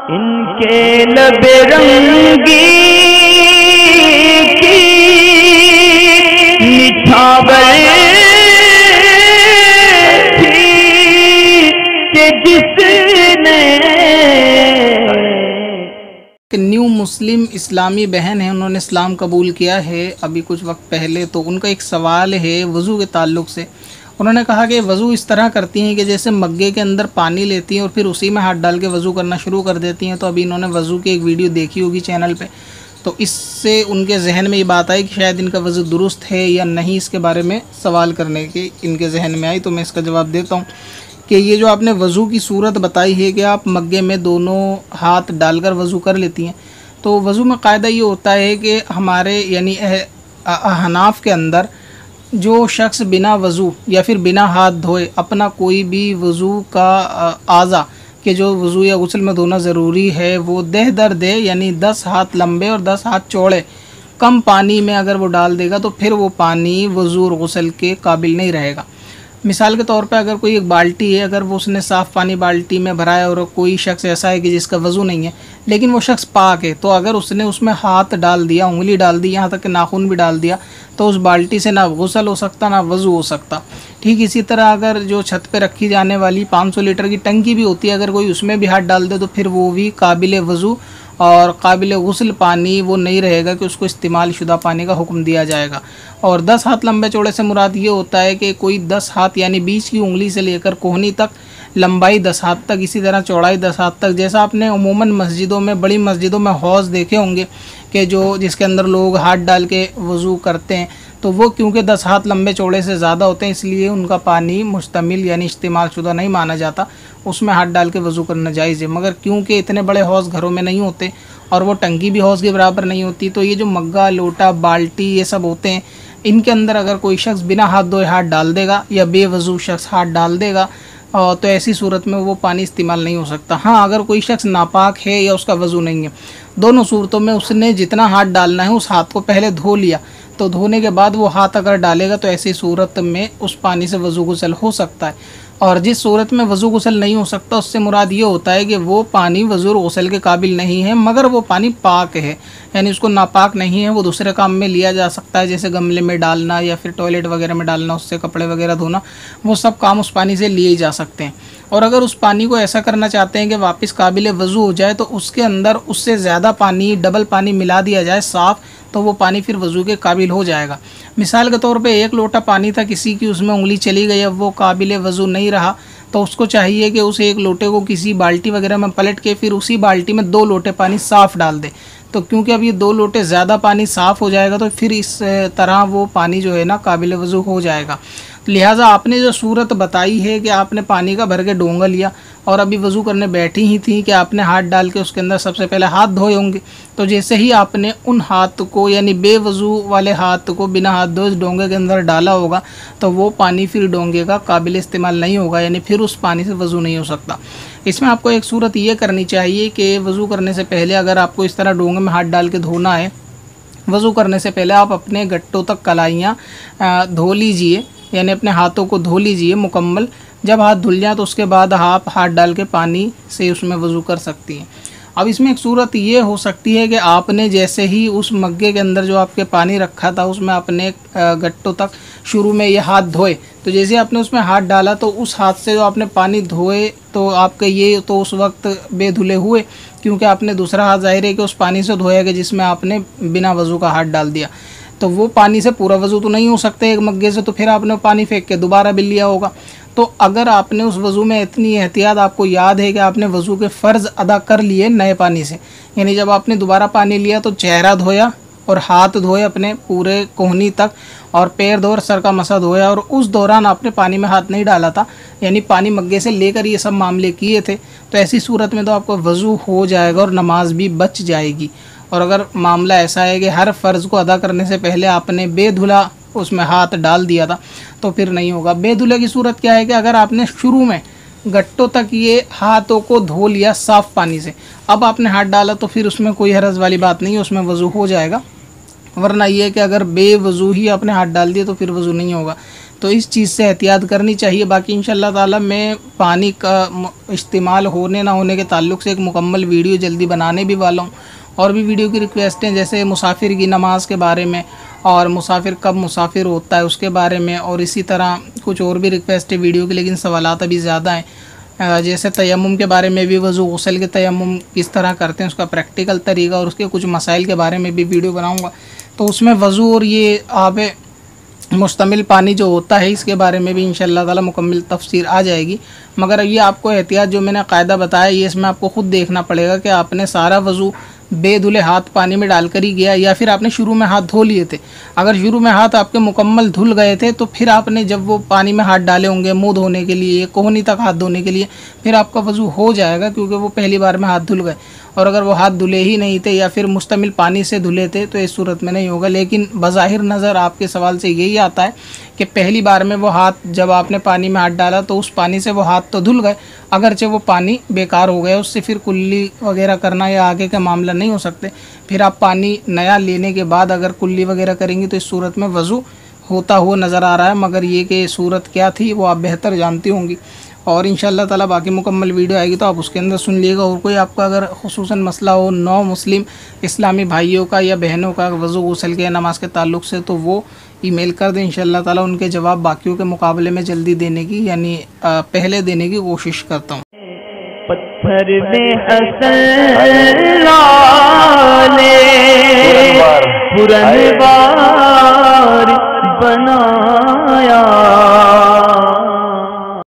इनके लबे रंगी की मिठावल थी कि जिसने न्यू मुस्लिम इस्लामी बहन है, उन्होंने इस्लाम कबूल किया है अभी कुछ वक्त पहले। तो उनका एक सवाल है वज़ू के ताल्लुक़ से। उन्होंने कहा कि वज़ू इस तरह करती हैं कि जैसे मग्गे के अंदर पानी लेती हैं और फिर उसी में हाथ डाल के वज़ू करना शुरू कर देती हैं। तो अभी इन्होंने वज़ू की एक वीडियो देखी होगी चैनल पे, तो इससे उनके जहन में ये बात आई कि शायद इनका वज़ू दुरुस्त है या नहीं, इसके बारे में सवाल करने के इनके जहन में आई। तो मैं इसका जवाब देता हूँ कि ये जो आपने वज़ू की सूरत बताई है कि आप मग्गे में दोनों हाथ डालकर वज़ू कर लेती हैं, तो वज़ू में कायदा ये होता है कि हमारे यानी हनाफ के अंदर जो शख्स बिना वज़ू या फिर बिना हाथ धोए अपना कोई भी वज़ू का आज़ा के जो वज़ू या गुस्ल में धोना ज़रूरी है वो दह दर दे, यानी 10 हाथ लंबे और 10 हाथ चौड़े कम पानी में अगर वो डाल देगा तो फिर वो पानी वज़ू और गुस्ल के काबिल नहीं रहेगा। मिसाल के तौर पे अगर कोई एक बाल्टी है, अगर वो उसने साफ़ पानी बाल्टी में भराया और कोई शख्स ऐसा है कि जिसका वज़ू नहीं है लेकिन वो शख्स पाक है, तो अगर उसने उसमें हाथ डाल दिया, उंगली डाल दी, यहाँ तक कि नाखून भी डाल दिया, तो उस बाल्टी से ना गुस्ल हो सकता ना वज़ू हो सकता। ठीक इसी तरह अगर जो छत पे रखी जाने वाली 500 लीटर की टंकी भी होती है, अगर कोई उसमें भी हाथ डाल दे तो फिर वो भी काबिल वज़ू और काबिल गुस्ल पानी वो नहीं रहेगा कि उसको इस्तेमाल शुदा पानी का हुक्म दिया जाएगा। और 10 हाथ लंबे चौड़े से मुराद ये होता है कि कोई 10 हाथ यानी बीच की उंगली से लेकर कोहनी तक लंबाई 10 हाथ तक, इसी तरह चौड़ाई 10 हाथ तक। जैसा आपने उमूमन मस्जिदों में, बड़ी मस्जिदों में हौज देखे होंगे कि जो जिसके अंदर लोग हाथ डाल के वज़ू करते हैं, तो वो क्योंकि 10 हाथ लंबे चौड़े से ज़्यादा होते हैं इसलिए उनका पानी मुश्तमिल यानी इस्तेमाल शुदा नहीं माना जाता, उसमें हाथ डाल के वज़ू करना जायज़ है। मगर क्योंकि इतने बड़े हौज़ घरों में नहीं होते और वो टंकी भी हौज़ के बराबर नहीं होती, तो ये जो मग्गा, लोटा, बाल्टी ये सब होते हैं, इनके अंदर अगर कोई शख्स बिना हाथ धोए हाथ डाल देगा या बेवज़ू शख्स हाथ डाल देगा तो ऐसी सूरत में वो पानी इस्तेमाल नहीं हो सकता। हाँ, अगर कोई शख्स नापाक है या उसका वज़ू नहीं है, दोनों सूरतों में उसने जितना हाथ डालना है उस हाथ को पहले धो लिया, तो धोने के बाद वो हाथ अगर डालेगा तो ऐसी सूरत में उस पानी से वज़ू गुसल हो सकता है। और जिस सूरत में वज़ू गुसल नहीं हो सकता उससे मुराद ये होता है कि वो पानी वज़ू और गुसल के काबिल नहीं है मगर वो पानी पाक है, यानी उसको नापाक नहीं है, वो दूसरे काम में लिया जा सकता है, जैसे गमले में डालना या फिर टॉयलेट वगैरह में डालना, उससे कपड़े वगैरह धोना, वो सब काम उस पानी से लिए जा सकते हैं। और अगर उस पानी को ऐसा करना चाहते हैं कि वापस काबिल वज़ू हो जाए तो उसके अंदर उससे ज़्यादा पानी, डबल पानी मिला दिया जाए साफ़, तो वो पानी फिर वज़ू के काबिल हो जाएगा। मिसाल के तौर पे 1 लोटा पानी था, किसी की उसमें उंगली चली गई, अब वो काबिल वज़ू नहीं रहा, तो उसको चाहिए कि उस 1 लोटे को किसी बाल्टी वगैरह में पलट के फिर उसी बाल्टी में 2 लोटे पानी साफ़ डाल दे। तो क्योंकि अब ये 2 लोटे ज़्यादा पानी साफ़ हो जाएगा तो फिर इस तरह वो पानी जो है ना काबिल वज़ू हो जाएगा। लिहाजा आपने जो सूरत बताई है कि आपने पानी का भर के डोंगा लिया और अभी वज़ू करने बैठी ही थी कि आपने हाथ डाल के उसके अंदर सबसे पहले हाथ धोए होंगे, तो जैसे ही आपने उन हाथ को यानी बेवज़ू वाले हाथ को बिना हाथ धोए डोंगे के अंदर डाला होगा तो वो पानी फिर डोंगे का काबिल इस्तेमाल नहीं होगा, यानी फिर उस पानी से वज़ू नहीं हो सकता। इसमें आपको एक सूरत ये करनी चाहिए कि वज़ू करने से पहले अगर आपको इस तरह डोंगे में हाथ डाल के धोना है, वज़ू करने से पहले आप अपने गट्टों तक कलाइयाँ धो लीजिए, यानी अपने हाथों को धो लीजिए मुकम्मल। जब हाथ धुल जाए तो उसके बाद आप हाथ डाल के पानी से उसमें वज़ू कर सकती हैं। अब इसमें एक सूरत ये हो सकती है कि आपने जैसे ही उस मग्गे के अंदर जो आपके पानी रखा था उसमें आपने गट्टों तक शुरू में ये हाथ धोए, तो जैसे आपने उसमें हाथ डाला तो उस हाथ से जो आपने पानी धोए तो आपके ये तो उस वक्त बेधुले हुए क्योंकि आपने दूसरा हाथ ज़ाहिर है कि उस पानी से धोया गया जिसमें आपने बिना वज़ू का हाथ डाल दिया, तो वो पानी से पूरा वज़ू तो नहीं हो सकता एक मग्गे से, तो फिर आपने पानी फेंक के दोबारा भी लिया होगा। तो अगर आपने उस वज़ू में इतनी एहतियात आपको याद है कि आपने वज़ू के फ़र्ज़ अदा कर लिए नए पानी से, यानी जब आपने दोबारा पानी लिया तो चेहरा धोया और हाथ धोए अपने पूरे कोहनी तक और पैर धोए और सर का मसा धोया, और उस दौरान आपने पानी में हाथ नहीं डाला था, यानी पानी मग्गे से लेकर ये सब मामले किए थे, तो ऐसी सूरत में तो आपका वज़ू हो जाएगा और नमाज भी बच जाएगी। और अगर मामला ऐसा है कि हर फ़र्ज़ को अदा करने से पहले आपने बेधुला उसमें हाथ डाल दिया था तो फिर नहीं होगा। बेधुला की सूरत क्या है कि अगर आपने शुरू में गट्टों तक ये हाथों को धो लिया साफ़ पानी से, अब आपने हाथ डाला तो फिर उसमें कोई हरज वाली बात नहीं है, उसमें वज़ू हो जाएगा। वरना ये है कि अगर बेवज़ू ही आपने हाथ डाल दिया तो फिर वज़ू नहीं होगा। तो इस चीज़ से एहतियात करनी चाहिए। बाकी इंशाल्लाह ताला मैं पानी का इस्तेमाल होने ना होने के ताल्लुक़ से एक मुकम्मल वीडियो जल्दी बनाने भी वाला हूँ। और भी वीडियो की रिक्वेस्टें जैसे मुसाफिर की नमाज़ के बारे में और मुसाफिर कब मुसाफिर होता है उसके बारे में, और इसी तरह कुछ और भी रिक्वेस्ट है वीडियो की, लेकिन सवालात अभी ज़्यादा हैं। जैसे तयम्मुम के बारे में भी, वज़ू गुसल के तयम्मुम किस तरह करते हैं उसका प्रैक्टिकल तरीका और उसके कुछ मसाइल के बारे में भी वीडियो बनाऊँगा। तो उसमें वज़ू और ये आब मुश्तमिल पानी जो होता है इसके बारे में भी इंशाअल्लाह ताला मुकम्मल तफसीर आ जाएगी। मगर ये आपको एहतियात जो मैंने कायदा बताया ये इसमें आपको ख़ुद देखना पड़ेगा कि आपने सारा वज़ू बेधुले हाथ पानी में डालकर ही गया या फिर आपने शुरू में हाथ धो लिए थे। अगर शुरू में हाथ आपके मुकम्मल धुल गए थे तो फिर आपने जब वो पानी में हाथ डाले होंगे मुंह धोने के लिए, कोहनी तक हाथ धोने के लिए, फिर आपका वज़ू हो जाएगा क्योंकि वो पहली बार में हाथ धुल गए। और अगर वो हाथ धुले ही नहीं थे या फिर मुश्तमिल पानी से धुले थे तो इस सूरत में नहीं होगा। लेकिन बज़ाहिर नज़र आपके सवाल से यही आता है कि पहली बार में वो हाथ जब आपने पानी में हाथ डाला तो उस पानी से वो हाथ तो धुल गए, अगरचे वो पानी बेकार हो गया, उससे फिर कुल्ली वगैरह करना या आगे का मामला नहीं हो सकते। फिर आप पानी नया लेने के बाद अगर कुल्ली वगैरह करेंगे तो इस सूरत में वज़ू होता हुआ नज़र आ रहा है। मगर ये कि सूरत क्या थी वो आप बेहतर जानती होंगी। और इंशाअल्लाह ताला बाकी मुकम्मल वीडियो आएगी तो आप उसके अंदर सुन लीजिएगा। और कोई आपका अगर खुसूसन मसला हो नौ मुस्लिम इस्लामी भाइयों का या बहनों का वज़ू गुसल के नमाज के ताल्लुक़ से, तो वो ईमेल कर दें। इंशाअल्लाह ताला उनके जवाब बाकियों के मुकाबले में जल्दी देने की यानी पहले देने की कोशिश करता हूँ। पत्थर में हसन पुरनवार बनाया।